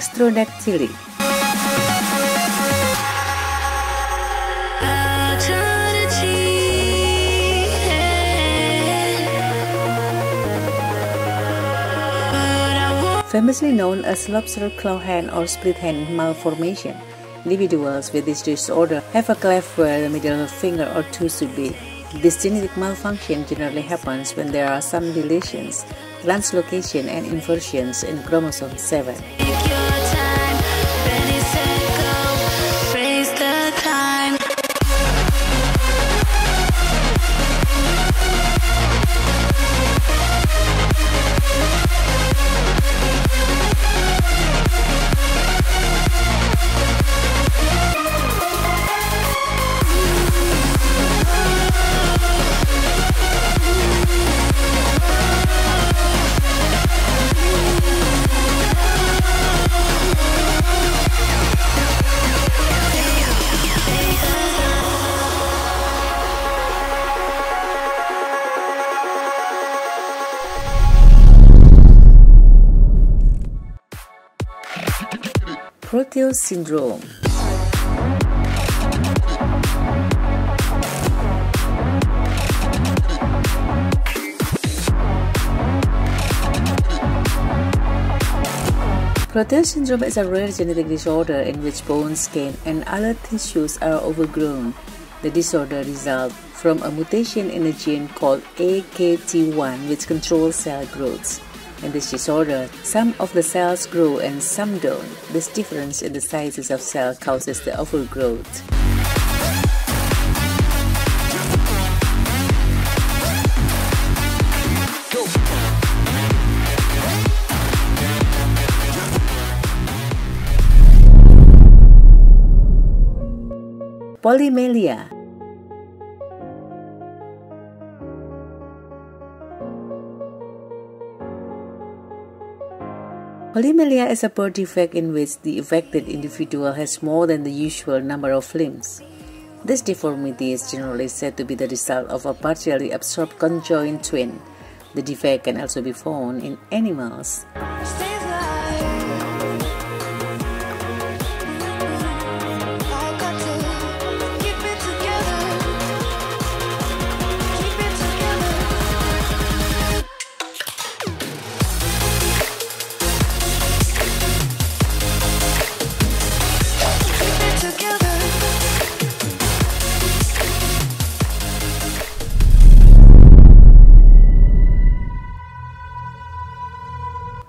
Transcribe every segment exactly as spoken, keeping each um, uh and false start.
Ectrodactyly. Famously known as lobster claw hand or split hand malformation, individuals with this disorder have a cleft where the middle finger or two should be. This genetic malfunction generally happens when there are some deletions, translocation, and inversions in chromosome seven. Proteus Syndrome. Proteus Syndrome is a rare genetic disorder in which bone, skin, and other tissues are overgrown. The disorder results from a mutation in a gene called A K T one, which controls cell growth. In this disorder, some of the cells grow and some don't. This difference in the sizes of cells causes the overgrowth. Polymelia. Polymelia is a birth defect in which the affected individual has more than the usual number of limbs. This deformity is generally said to be the result of a partially absorbed conjoined twin. The defect can also be found in animals.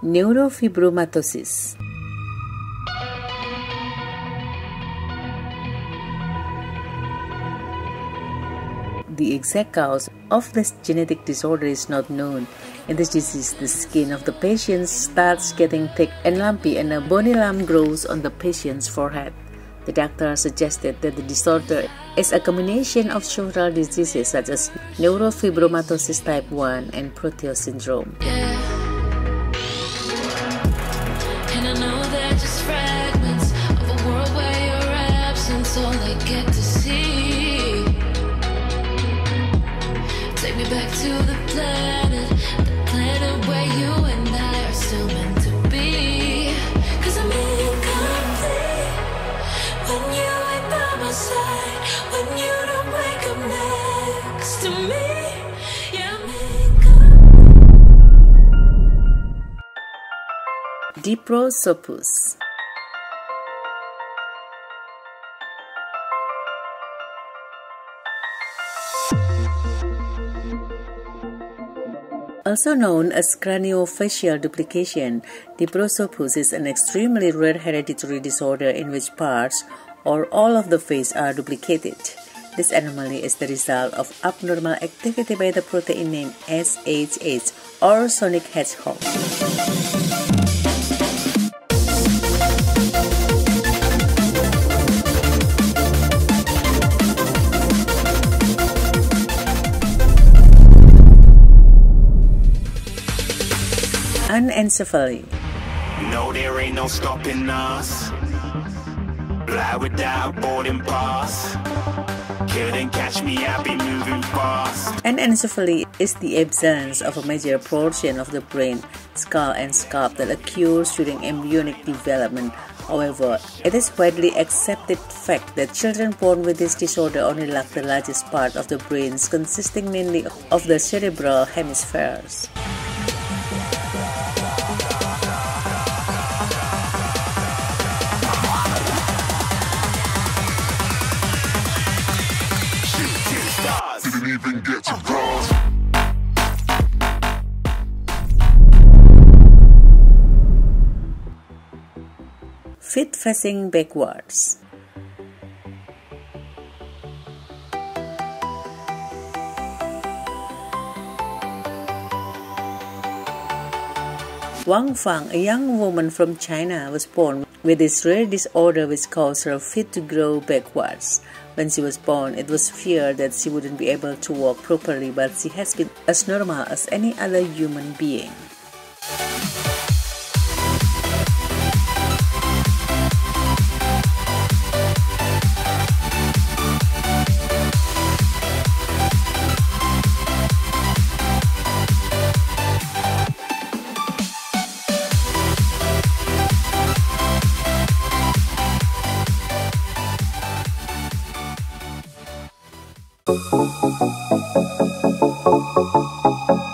Neurofibromatosis. The exact cause of this genetic disorder is not known. In this disease, the skin of the patient starts getting thick and lumpy and a bony lump grows on the patient's forehead. The doctor suggested that the disorder is a combination of several diseases such as neurofibromatosis type one and Proteus syndrome. Diprosopus. Also known as craniofacial duplication, Diprosopus is an extremely rare hereditary disorder in which parts or all of the face are duplicated. This anomaly is the result of abnormal activity by the protein named S H H or sonic hedgehog. Anencephaly. No, there ain't no stopping us. fly without boarding pass. Couldn't catch me, I'll be moving fast. Anencephaly is the absence of a major portion of the brain, skull and scalp that occurs during embryonic development. However, it is widely accepted fact that children born with this disorder only lack the largest part of the brains, consisting mainly of the cerebral hemispheres. Even get to cross. Feet facing backwards. Wang Fang, a young woman from China, was born with this rare disorder which caused her feet to grow backwards. When she was born, it was feared that she wouldn't be able to walk properly, but she has been as normal as any other human being. Thank you.